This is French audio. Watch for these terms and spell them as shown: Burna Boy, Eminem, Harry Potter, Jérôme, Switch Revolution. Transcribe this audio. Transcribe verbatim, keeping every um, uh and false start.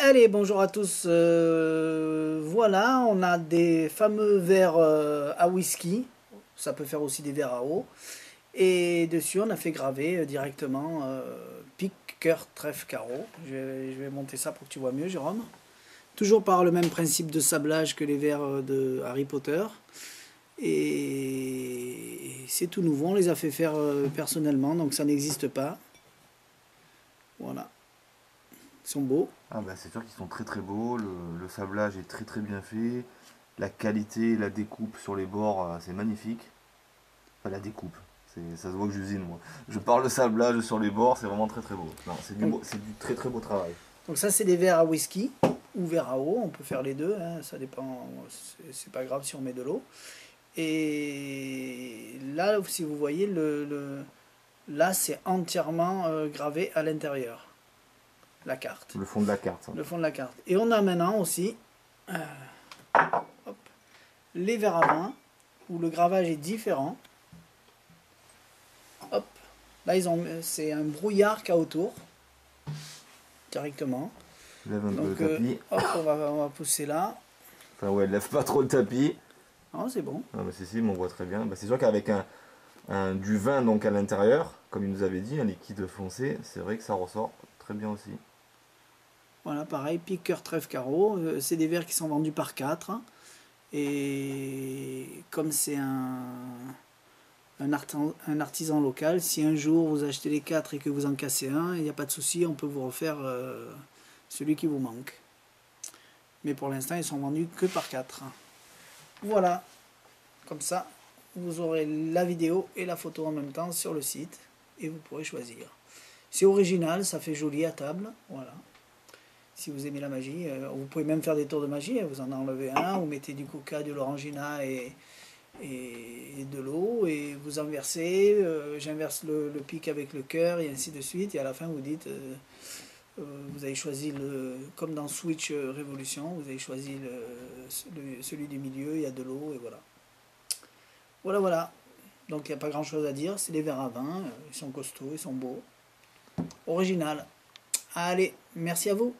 Allez, bonjour à tous. Euh, voilà, on a des fameux verres euh, à whisky. Ça peut faire aussi des verres à eau. Et dessus, on a fait graver euh, directement euh, pique, cœur, trèfle, carreau. Je, je vais monter ça pour que tu vois mieux, Jérôme. Toujours par le même principe de sablage que les verres de Harry Potter. Et c'est tout nouveau, on les a fait faire euh, personnellement, donc ça n'existe pas. Voilà. Ils sont beaux. Ah bah c'est sûr qu'ils sont très très beaux, le, le sablage est très très bien fait. La qualité, la découpe sur les bords, c'est magnifique. Enfin la découpe, ça se voit que j'usine moi. Je parle de sablage sur les bords, c'est vraiment très très beau. C'est du, du très très beau travail. Donc ça c'est des verres à whisky ou verres à eau, on peut faire les deux, hein, ça dépend, c'est pas grave si on met de l'eau. Et là, si vous voyez, le, le, là c'est entièrement euh, gravé à l'intérieur, la carte. Le fond de la carte. Hein. Le fond de la carte. Et on a maintenant aussi euh, hop, les verres à vin, où le gravage est différent. Hop, là ils ont, c'est un brouillard qu'il y a autour, directement. Lève un peu Donc, le tapis. Euh, hop, on va, on va pousser là. Enfin ouais, lève pas trop le tapis. Non, c'est bon. Ah, mais si, si, mais on voit très bien. Bah, c'est sûr qu'avec un, un, du vin donc à l'intérieur, comme il nous avait dit, un liquide foncé, c'est vrai que ça ressort très bien aussi. Voilà, pareil, pique, cœur, trèfle, carreau. Euh, c'est des verres qui sont vendus par quatre. Hein, et comme c'est un, un, artisan, un artisan local, si un jour vous achetez les quatre et que vous en cassez un, il n'y a pas de souci, on peut vous refaire... Euh, celui qui vous manque. Mais pour l'instant, ils sont vendus que par quatre. Voilà. Comme ça, vous aurez la vidéo et la photo en même temps sur le site. Et vous pourrez choisir. C'est original, ça fait joli à table. Voilà. Si vous aimez la magie, euh, vous pouvez même faire des tours de magie. Vous en enlevez un, vous mettez du coca, de l'orangina et, et, et de l'eau. Et vous en versez. Euh, J'inverse le, le pic avec le cœur et ainsi de suite. Et à la fin, vous dites... Euh, vous avez choisi, le, comme dans Switch Revolution, vous avez choisi le, le, celui du milieu, il y a de l'eau, et voilà. Voilà, voilà. Donc il n'y a pas grand chose à dire, c'est des verres à vin, ils sont costauds, ils sont beaux. Original. Allez, merci à vous.